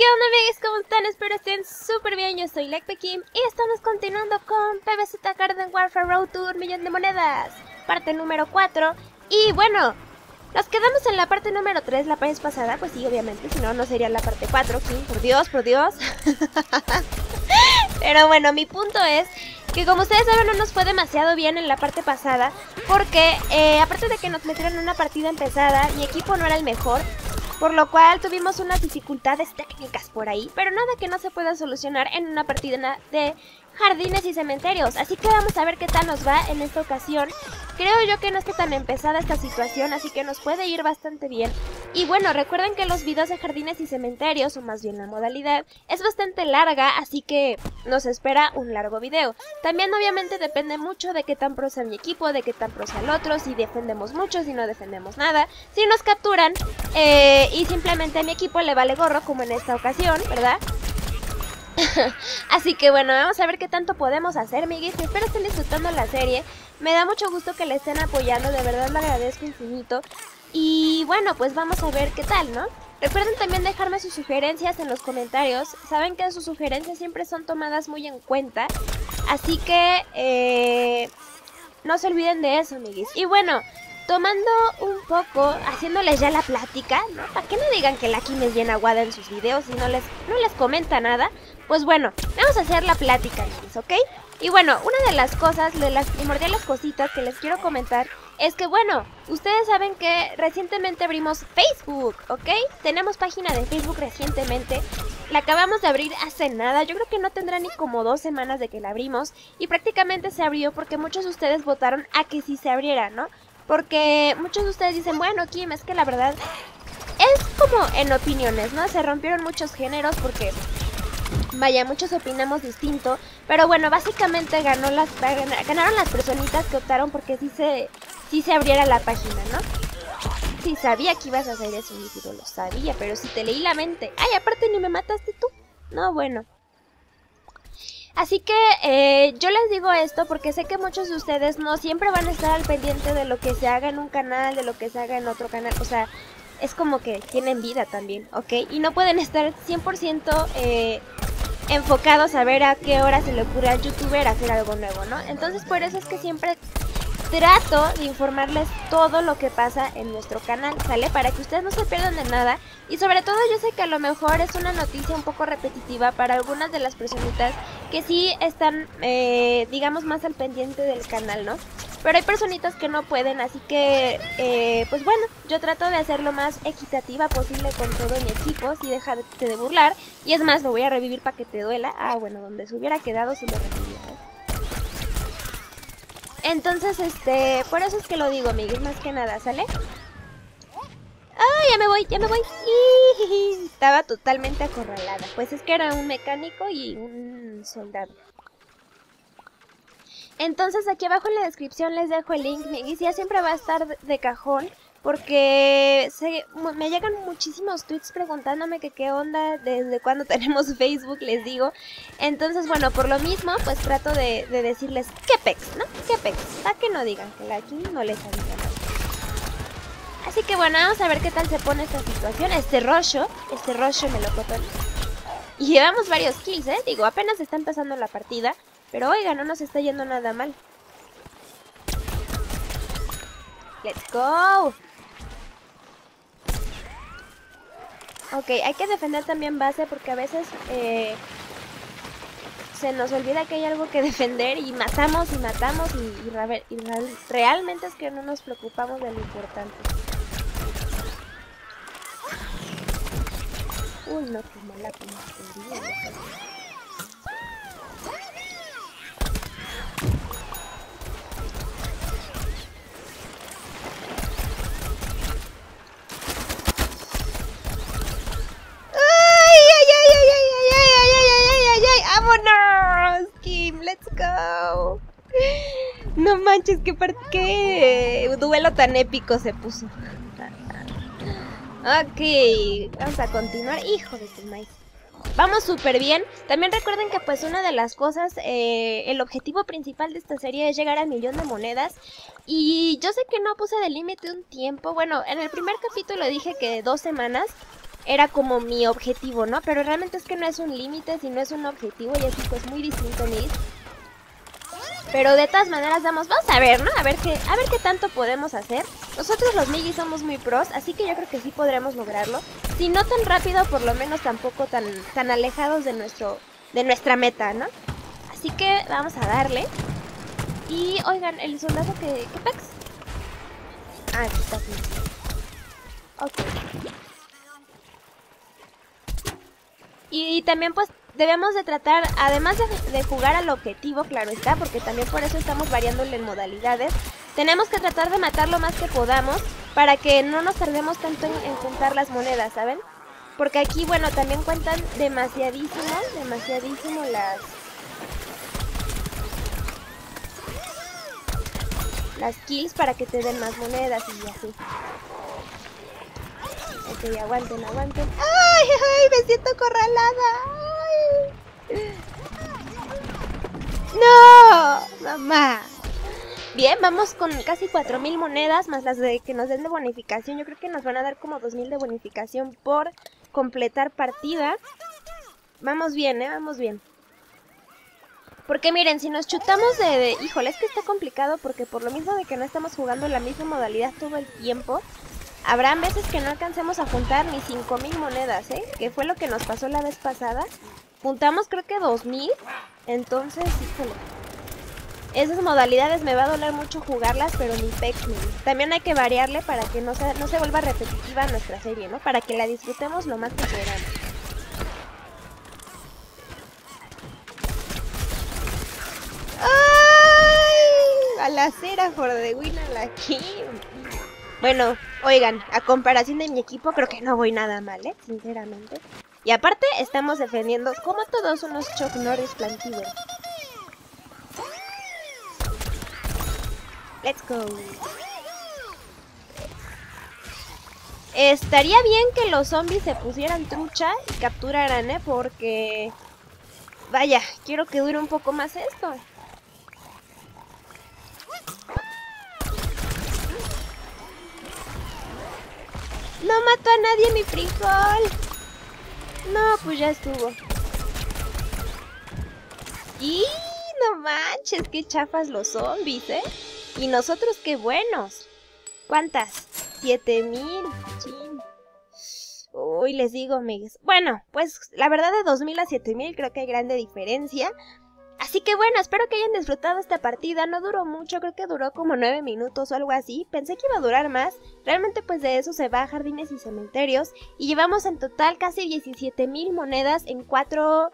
¿Qué onda, amigos? ¿Cómo están? Espero estén súper bien. Yo soy LekpeKim y estamos continuando con PBZ Garden Warfare Road Tour Millón de Monedas, parte número 4. Y bueno, nos quedamos en la parte número 3 la vez pasada, pues sí, obviamente, si no, no sería la parte 4, Kim, por Dios, por Dios. Pero bueno, mi punto es que, como ustedes saben, no nos fue demasiado bien en la parte pasada, porque aparte de que nos metieron una partida empezada, mi equipo no era el mejor, por lo cual tuvimos unas dificultades técnicas por ahí, pero nada que no se pueda solucionar en una partida de jardines y cementerios. Así que vamos a ver qué tal nos va en esta ocasión. Creo yo que no está tan empezada esta situación, así que nos puede ir bastante bien. Y bueno, recuerden que los videos de jardines y cementerios, o más bien la modalidad, es bastante larga, así que nos espera un largo video. También obviamente depende mucho de qué tan pro sea mi equipo, de qué tan pro sea el otro, si defendemos mucho, si no defendemos nada, si nos capturan, y simplemente a mi equipo le vale gorro, como en esta ocasión, ¿verdad? Así que bueno, vamos a ver qué tanto podemos hacer, amiguis. Espero estén disfrutando la serie. Me da mucho gusto que le estén apoyando, de verdad lo agradezco infinito. Y bueno, pues vamos a ver qué tal, ¿no? Recuerden también dejarme sus sugerencias en los comentarios. Saben que sus sugerencias siempre son tomadas muy en cuenta, así que no se olviden de eso, amiguis. Y bueno, tomando un poco, haciéndoles ya la plática, ¿no? Para que no digan que la Kim es bien aguada en sus videos y no les comenta nada. Pues bueno, vamos a hacer la plática, amiguis, ¿ok? Y bueno, una de las cosas, de las primordiales cositas que les quiero comentar es que, bueno, ustedes saben que recientemente abrimos Facebook, ¿ok? Tenemos página de Facebook recientemente, la acabamos de abrir hace nada, yo creo que no tendrá ni como 2 semanas de que la abrimos, y prácticamente se abrió porque muchos de ustedes votaron a que sí se abriera, ¿no? Porque muchos de ustedes dicen, bueno, Kim, es que la verdad es como en opiniones, ¿no? Se rompieron muchos géneros porque, vaya, muchos opinamos distinto, pero bueno, básicamente ganaron las personitas que optaron porque sí se abriera la página, ¿no? Sí, sabía que ibas a hacer eso, mi tío, lo sabía, pero sí te leí la mente. Ay, aparte ni me mataste tú. No, bueno. Así que yo les digo esto porque sé que muchos de ustedes no siempre van a estar al pendiente de lo que se haga en un canal, de lo que se haga en otro canal, o sea, es como que tienen vida también, ¿ok? Y no pueden estar 100% enfocados a ver a qué hora se le ocurre al youtuber hacer algo nuevo, ¿no? Entonces por eso es que siempre trato de informarles todo lo que pasa en nuestro canal, ¿sale? Para que ustedes no se pierdan de nada. Y sobre todo yo sé que a lo mejor es una noticia un poco repetitiva para algunas de las personitas que sí están, digamos, más al pendiente del canal, ¿no? Pero hay personitas que no pueden, así que, pues bueno, yo trato de hacer lo más equitativa posible con todo mi equipo, si dejarte de burlar. Y es más, lo voy a revivir para que te duela. Ah, bueno, donde se hubiera quedado se lo reviviera. Entonces, por eso es que lo digo, Miguel, más que nada, ¿sale? Ah, ya me voy. Y estaba totalmente acorralada. Pues es que era un mecánico y un soldado. Entonces aquí abajo en la descripción les dejo el link, amiguis, ya siempre va a estar de cajón porque me llegan muchísimos tweets preguntándome que qué onda, desde cuándo tenemos Facebook, les digo. Entonces bueno, por lo mismo pues trato de decirles qué pex, ¿no? Qué pex, para que no digan que la Kim no les avisa nada. Así que bueno, vamos a ver qué tal se pone esta situación, este rollo me lo cotó. Y llevamos varios kills, digo, apenas está empezando la partida. Pero oiga, no nos está yendo nada mal. ¡Let's go! Ok, hay que defender también base porque a veces se nos olvida que hay algo que defender y matamos y realmente es que no nos preocupamos de lo importante. Uy, no, qué mala puntería. No manches, qué duelo tan épico se puso. Ok, vamos a continuar. Hijo de tu maíz. Vamos súper bien. También recuerden que pues una de las cosas, el objetivo principal de esta serie es llegar al 1,000,000 de monedas. Y yo sé que no puse de límite un tiempo. Bueno, en el primer capítulo dije que 2 semanas. era como mi objetivo, ¿no? Pero realmente es que no es un límite, sino es un objetivo, y así pues muy distinto, mis. Pero de todas maneras vamos a ver, ¿no? A ver qué tanto podemos hacer. Nosotros los Miggy somos muy pros, así que yo creo que sí podremos lograrlo. Si no tan rápido, por lo menos tampoco tan alejados de nuestra meta, ¿no? Así que vamos a darle. Y oigan, el soldado que... ¿Qué pex? Ah, aquí está. Aquí. Ok. Y también pues debemos de tratar, además de jugar al objetivo, claro está, porque también por eso estamos variándole en modalidades. Tenemos que tratar de matar lo más que podamos para que no nos tardemos tanto en juntar las monedas, ¿saben? Porque aquí, bueno, también cuentan demasiadísimo las kills para que te den más monedas y así. Ok, aguanten. ¡Ay! ¡Me siento acorralada! ¡Ay! ¡No! ¡Mamá! Bien, vamos con casi 4000 monedas, más las de que nos den de bonificación. Yo creo que nos van a dar como 2000 de bonificación por completar partida. Vamos bien, vamos bien. Porque miren, si nos chutamos de... Híjole, es que está complicado porque por lo mismo de que no estamos jugando la misma modalidad todo el tiempo... Habrán veces que no alcancemos a juntar ni 5000 monedas, ¿eh? Que fue lo que nos pasó la vez pasada. Juntamos creo que 2000. Entonces, híjole. Esas modalidades me va a doler mucho jugarlas, pero ni pex ni. También hay que variarle para que no se vuelva repetitiva nuestra serie, ¿no? Para que la disfrutemos lo más que queramos. ¡Ay! Balacera for the win a la Kim. Bueno, oigan, a comparación de mi equipo creo que no voy nada mal, ¿eh? Sinceramente. Y aparte estamos defendiendo como todos unos Chuck Norris plantíos. Let's go. Estaría bien que los zombies se pusieran trucha y capturaran, ¿eh? Porque... Vaya, quiero que dure un poco más esto. No mató a nadie mi frijol. No, pues ya estuvo. Y no manches, qué chafas los zombies, ¿eh? Y nosotros qué buenos. ¿Cuántas? 7000. Chin. Uy, les digo, amigues. Bueno, pues la verdad de 2000 a 7000 creo que hay grande diferencia. Así que bueno, espero que hayan disfrutado esta partida, no duró mucho, creo que duró como 9 minutos o algo así, pensé que iba a durar más, realmente pues de eso se va a jardines y cementerios, y llevamos en total casi 17000 monedas en 4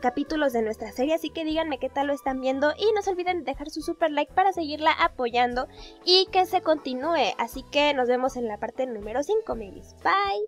capítulos de nuestra serie, así que díganme qué tal lo están viendo, y no se olviden de dejar su super like para seguirla apoyando y que se continúe, así que nos vemos en la parte número 5, amigos, bye.